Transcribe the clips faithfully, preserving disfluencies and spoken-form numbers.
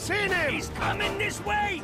Seen him! He's coming this way!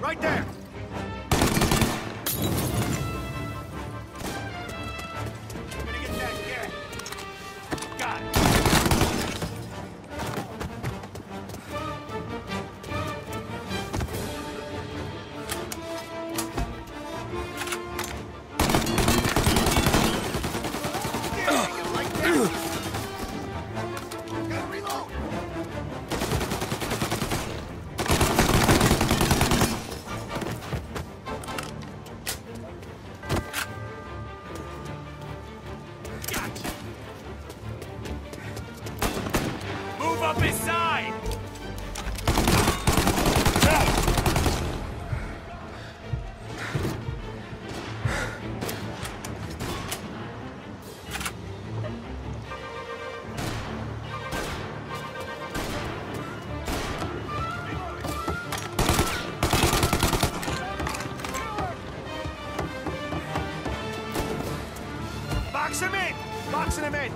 Right there! Up his side! Box him in! Boxing him in!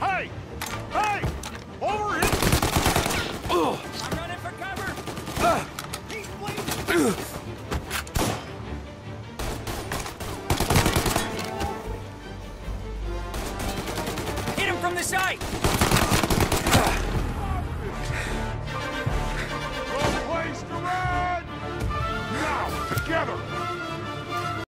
Hey! Hey! Over here! I'm running for cover! Uh. He's bleeding!